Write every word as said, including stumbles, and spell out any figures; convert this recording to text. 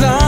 love.